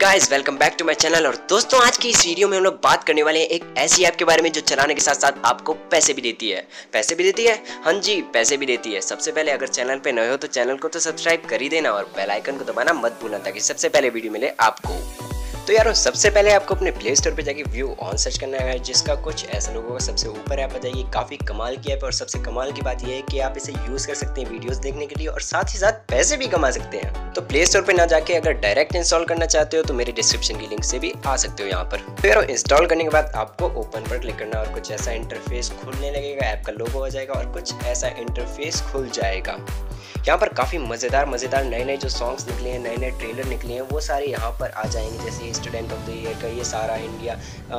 Guys welcome back to my channel. और दोस्तों आज की इस वीडियो में हम लोग बात करने वाले हैं एक ऐसी ऐप के बारे में जो चलाने के साथ साथ आपको पैसे भी देती है। पैसे भी देती है, हाँ जी पैसे भी देती है। सबसे पहले अगर चैनल पे नए हो तो चैनल को तो सब्सक्राइब कर ही देना और बेल आइकन को दबाना मत भूलना ताकि सबसे पहले वीडियो मिले आपको। तो यार सबसे पहले आपको अपने प्ले स्टोर पर जाके Viuon सर्च करना है, जिसका कुछ ऐसा लोगों का सबसे ऊपर ऐप आ जाएगी। काफ़ी कमाल की ऐप है और सबसे कमाल की बात यह है कि आप इसे यूज़ कर सकते हैं वीडियोस देखने के लिए और साथ ही साथ पैसे भी कमा सकते हैं। तो प्ले स्टोर पे ना जाके अगर डायरेक्ट इंस्टॉल करना चाहते हो तो मेरे डिस्क्रिप्शन की लिंक से भी आ सकते हो यहाँ पर। तो यार इंस्टॉल करने के बाद आपको ओपन पर क्लिक करना और कुछ ऐसा इंटरफेस खुलने लगेगा, ऐप का लोगो आ जाएगा और कुछ ऐसा इंटरफेस खुल जाएगा। यहाँ पर काफ़ी मज़ेदार नए जो सॉन्ग्स निकले हैं, नए ट्रेलर निकले हैं, वो सारे यहाँ पर आ जाएंगे। जैसे स्टूडेंट ऑफ द ईयर का, ये सारा इंडिया,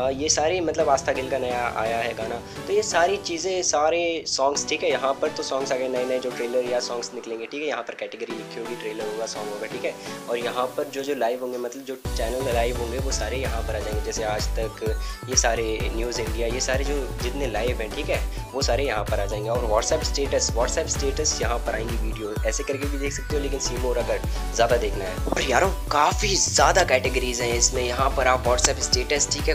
ये सारी मतलब आस्था गिल का नया आया है गाना, तो ये सारी चीज़ें, सारे सॉन्ग्स, ठीक है। यहाँ पर तो सॉन्ग्स आ गए, नए जो ट्रेलर या सॉन्ग्स निकलेंगे, ठीक है। यहाँ पर कैटेगरी लिखी होगी, ट्रेलर होगा, सॉन्ग होगा, ठीक है। और यहाँ पर जो लाइव होंगे, मतलब जो चैनल लाइव होंगे वो सारे यहाँ पर आ जाएंगे। जैसे आज तक, ये सारे न्यूज़ इंडिया, ये सारे जो जितने लाइव हैं, ठीक है, वो सारे यहाँ पर आ जाएंगे। और व्हाट्सएप स्टेटस यहाँ पर आएंगी वीडियो, ऐसे करके भी देख सकते हो, लेकिन सी मोर अगर ज़्यादा देखना है। और यारों काफ़ी ज़्यादा कैटेगरीज हैं इसमें। यहाँ पर आप व्हाट्सएप स्टेटस, ठीक है,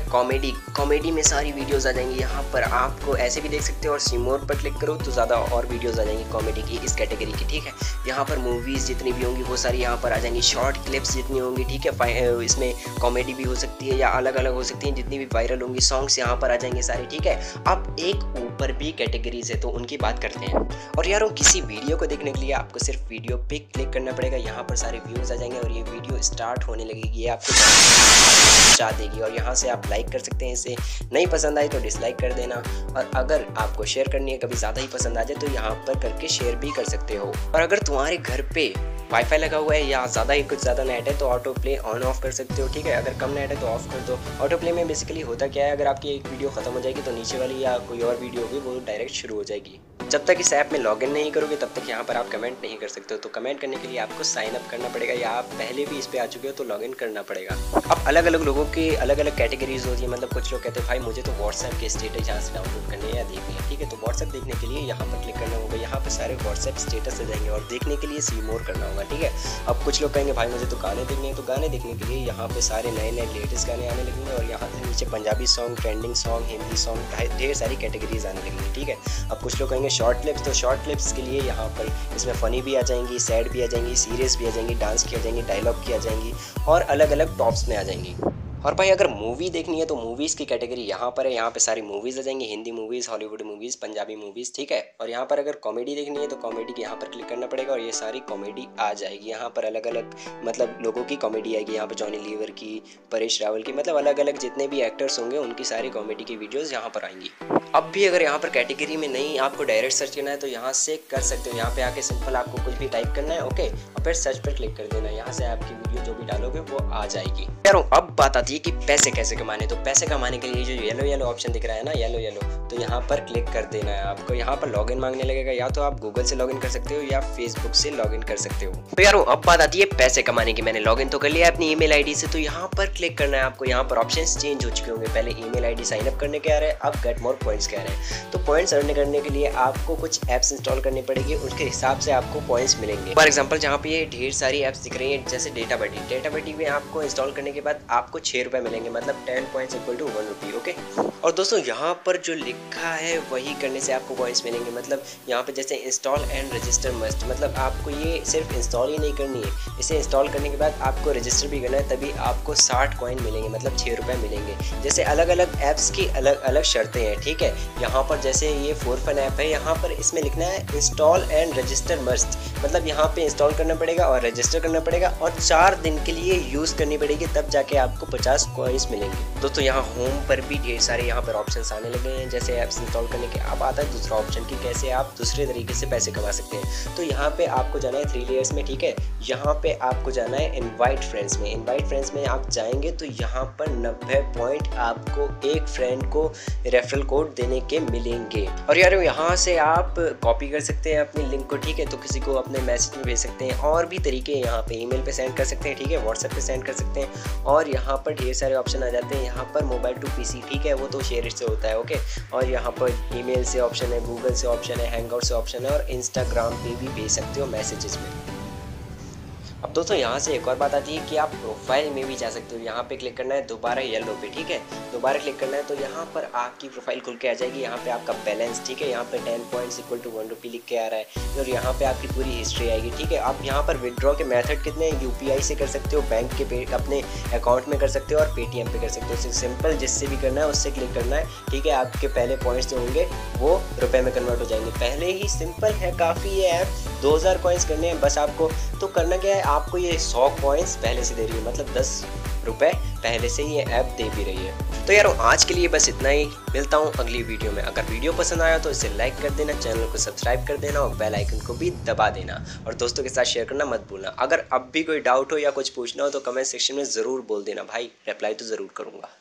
कॉमेडी में सारी वीडियोस आ जाएंगी। यहाँ पर आपको ऐसे भी देख सकते हो और सी मोर पर क्लिक करो तो ज़्यादा और वीडियोस आ जाएंगी कॉमेडी की, इस कैटेगरी की, ठीक है। यहाँ पर मूवीज़ जितनी भी होंगी वो सारी यहाँ पर आ जाएंगी, शॉर्ट क्लिप्स जितनी होंगी, ठीक है। इसमें कॉमेडी भी हो सकती है या अलग अलग हो सकती है, जितनी भी वायरल होंगी सॉन्ग्स यहाँ पर आ जाएंगे सारे, ठीक है। अब एक ऊपर भी कैटेगरीज है तो उनकी बात करते हैं। और यारों किसी वीडियो को देखने के लिए आपको सिर्फ वीडियो पे क्लिक करना पड़ेगा। यहाँ पर सारे व्यूज़ आ जाएंगे और ये वीडियो स्टार्ट होने लगेगी, ये आपको चाह देगी। और यहाँ से आप लाइक कर सकते हैं, इसे नहीं पसंद आई तो डिसलाइक कर देना। और अगर आपको शेयर करनी है, कभी ज़्यादा ही पसंद आ जाए तो यहाँ पर करके शेयर भी कर सकते हो। और अगर तुम्हारे घर पे वाईफाई लगा हुआ है या कुछ ज़्यादा नेट है तो ऑटो प्ले ऑन ऑफ कर सकते हो, ठीक है। अगर कम नेट है तो ऑफ कर दो। ऑटो प्ले में बेसिकली होता क्या है, अगर आपकी एक वीडियो ख़त्म हो जाएगी तो नीचे वाली या कोई और वीडियो होगी वो डायरेक्ट शुरू हो जाएगी। जब तक इस ऐप में लॉगिन नहीं करोगे तब तक यहाँ पर आप कमेंट नहीं कर सकते हो। तो कमेंट करने के लिए आपको साइन अप करना पड़ेगा, या आप पहले भी इस पर आ चुके हो तो लॉगिन करना पड़ेगा। अब अलग अलग लोगों की अलग अलग कैटेगरीज होती है, मतलब कुछ लोग कहते हैं भाई मुझे तो व्हाट्सएप के स्टेटस यहाँ से डाउनलोड करने या देखने हैं, ठीक है। तो व्हाट्सएप देखने के लिए यहाँ पर क्लिक करना होगा, यहाँ पर सारे व्हाट्सएप स्टेटस आ जाएंगे और देखने के लिए सी मोर करना होगा, ठीक है। अब कुछ लोग कहेंगे भाई मुझे तो गाने देखने हैं, तो गाने देखने के लिए यहाँ पर सारे नए लेटेस्ट गाने आने लगेंगे और यहाँ से नीचे Punjabi song, trending song, Hindi song, ढेर सारी कैटेगरीज आने लगेंगी, ठीक है। अब कुछ लोग कहेंगे शॉर्ट क्लिप्स, तो शॉर्ट क्लिप्स के लिए यहाँ पर इसमें फ़नी भी आ जाएंगी, सैड भी आ जाएंगी, सीरियस भी आ जाएंगी, डांस की आ जाएंगी, डायलॉग की आ जाएंगी और अलग अलग टॉप्स में आ जाएंगी। और भाई अगर मूवी देखनी है तो मूवीज़ की कैटेगरी यहाँ पर है, यहाँ पे सारी मूवीज़ आ जाएंगी, Hindi movies, Hollywood movies, Punjabi movies, ठीक है। और यहाँ पर अगर कॉमेडी देखनी है तो कॉमेडी के यहाँ पर क्लिक करना पड़ेगा और ये सारी कॉमेडी आ जाएगी। यहाँ पर अलग अलग मतलब लोगों की कॉमेडी आएगी, यहाँ पर जॉनी लीवर की, परेश रावल की, मतलब अलग अलग जितने भी एक्टर्स होंगे उनकी सारी कॉमेडी की वीडियोज़ यहाँ पर आएंगी। अब भी अगर यहाँ पर कैटेगरी में नहीं आपको डायरेक्ट सर्च करना है तो यहाँ से कर सकते हो। यहाँ पे आके सिंपल आपको कुछ भी टाइप करना है, ओके, और फिर सर्च पर क्लिक कर देना है। यहाँ से आपकी वीडियो जो भी डालोगे वो आ जाएगी। यारों अब बात आती है कि पैसे कैसे कमाने। तो पैसे कमाने के लिए जो येलो ऑप्शन दिख रहा है ना, येलो, तो यहाँ पर क्लिक कर देना है आपको। यहाँ पर लॉगिन मांगने लगेगा, या तो आप गूगल से लॉगिन कर सकते हो या फेसबुक से लॉगिन कर सकते हो। तो यारों अब बात आती है पैसे कमाने की। मैंने लॉगिन तो कर लिया अपनी ईमेल आईडी से, तो यहाँ पर क्लिक करना है आपको। यहाँ पर ऑप्शंस चेंज हो चुके होंगे, पहले ईमेल आईडी साइन अप करने के आ रहे हैं, अब गेट मोर पॉइंट्स के आ रहे हैं। तो पॉइंट्स अर्न करने के लिए आपको कुछ ऐप्स इंस्टॉल करने पड़ेगी, उसके हिसाब से आपको पॉइंट्स मिलेंगे। फॉर एग्जांपल जहाँ पे ये ढेर सारी ऐप्स दिख रही हैं, जैसे डेटाबडी में आपको इंस्टॉल करने के बाद आपको 6 रुपये मिलेंगे, मतलब 10 पॉइंट्स = 1 रुपये, ओके। और दोस्तों यहाँ पर जो लिखा है वही करने से आपको पॉइंट्स मिलेंगे। मतलब यहाँ पे जैसे इंस्टॉल एंड रजिस्टर मस्ट, मतलब आपको ये सिर्फ इंस्टॉल ही नहीं करनी है, इसे इंस्टॉल करने के बाद आपको रजिस्टर भी करना है, तभी आपको 60 कॉइन मिलेंगे, मतलब 6 रुपये मिलेंगे। जैसे अलग अलग ऐप्स की अलग अलग शर्तें हैं, ठीक है। यहाँ पर जैसे ये 4Fun ऐप है, यहाँ पर इसमें लिखना है इंस्टॉल एंड रजिस्टर मस्ट, मतलब यहाँ पे इंस्टॉल करना पड़ेगा और रजिस्टर करना पड़ेगा और 4 दिन के लिए यूज़ करनी पड़ेगी, तब जाके आपको 50 कॉइंस मिलेंगे। दोस्तों यहाँ होम पर भी ढेर सारे यहाँ पर ऑप्शंस आने लगे हैं। जैसे ऐप्स इंस्टॉल करने के अब आता है दूसरा ऑप्शन कि कैसे आप दूसरे तरीके से पैसे कमा सकते हैं। तो यहाँ पे आपको जाना है 3 लेयर्स में, ठीक है। यहाँ पे आपको जाना है इनवाइट फ्रेंड्स में। इनवाइट फ्रेंड्स में आप जाएंगे तो यहाँ पर 90 पॉइंट आपको एक फ्रेंड को रेफरल कोड देने के मिलेंगे। और यार यहाँ से आप कॉपी कर सकते हैं अपने लिंक को, ठीक है, तो किसी को अपने मैसेज में भेज सकते हैं। और भी तरीके यहाँ पे ईमेल पे सेंड कर सकते हैं, ठीक है, व्हाट्सएप पे सेंड कर सकते हैं। और यहाँ पर ढेर सारे ऑप्शन आ जाते हैं। यहाँ पर मोबाइल टू पीसी, ठीक है, वो तो शेयर से होता है, ओके। और यहाँ पर ईमेल से ऑप्शन है, गूगल से ऑप्शन है, हैंगआउट से ऑप्शन है और इंस्टाग्राम पे भी भेज सकते हो मैसेजेस में। अब दोस्तों यहाँ से एक और बात आती है कि आप प्रोफाइल में भी जा सकते हो। यहाँ पे क्लिक करना है दोबारा येलो पे, ठीक है, दोबारा क्लिक करना है तो यहाँ पर आपकी प्रोफाइल खुल के आ जाएगी। यहाँ पे आपका बैलेंस, ठीक है, यहाँ पे 10 पॉइंट्स इक्वल टू 1 रुपी लिख के आ रहा है और यहाँ पे आपकी पूरी हिस्ट्री आएगी, ठीक है। आप यहाँ पर विदड्रॉ के मेथड कितने यूपीआई से कर सकते हो, बैंक के पे अपने अकाउंट में कर सकते हो और पेटीएम पे कर सकते हो। सिंपल जिससे भी करना है उससे क्लिक करना है, ठीक है। आपके पहले पॉइंट्स जो होंगे वो रुपये में कन्वर्ट हो जाएंगे। पहले ही सिंपल है, काफ़ी ये ऐप 2000 कॉइन्स करने हैं बस आपको। तो करना क्या है, आपको ये 100 कॉइन्स पहले से दे रही है, मतलब 10 रुपए पहले से ही ये ऐप दे भी रही है। तो यार आज के लिए बस इतना ही, मिलता हूँ अगली वीडियो में। अगर वीडियो पसंद आया तो इसे लाइक कर देना, चैनल को सब्सक्राइब कर देना और बेल आइकन को भी दबा देना और दोस्तों के साथ शेयर करना मत भूलना। अगर अब भी कोई डाउट हो या कुछ पूछना हो तो कमेंट सेक्शन में ज़रूर बोल देना भाई, रिप्लाई तो ज़रूर करूँगा।